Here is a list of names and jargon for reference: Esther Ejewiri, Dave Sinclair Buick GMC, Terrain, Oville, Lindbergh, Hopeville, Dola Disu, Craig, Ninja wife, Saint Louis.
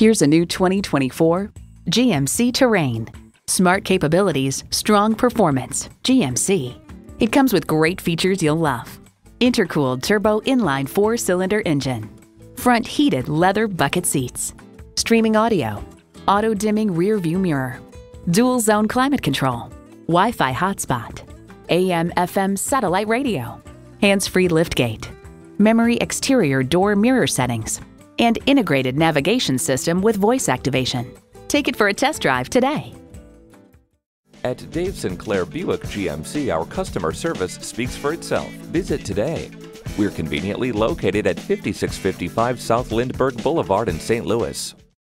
Here's a new 2024 GMC Terrain. Smart capabilities, strong performance. GMC. It comes with great features you'll love. Intercooled turbo inline 4-cylinder engine. Front heated leather bucket seats. Streaming audio. Auto dimming rear view mirror. Dual zone climate control. Wi-Fi hotspot. AM/FM satellite radio. Hands-free liftgate. Memory exterior door mirror settings. And integrated navigation system with voice activation. Take it for a test drive today. At Dave Sinclair Buick GMC, our customer service speaks for itself. Visit today. We're conveniently located at 5655 South Lindbergh Boulevard in St. Louis.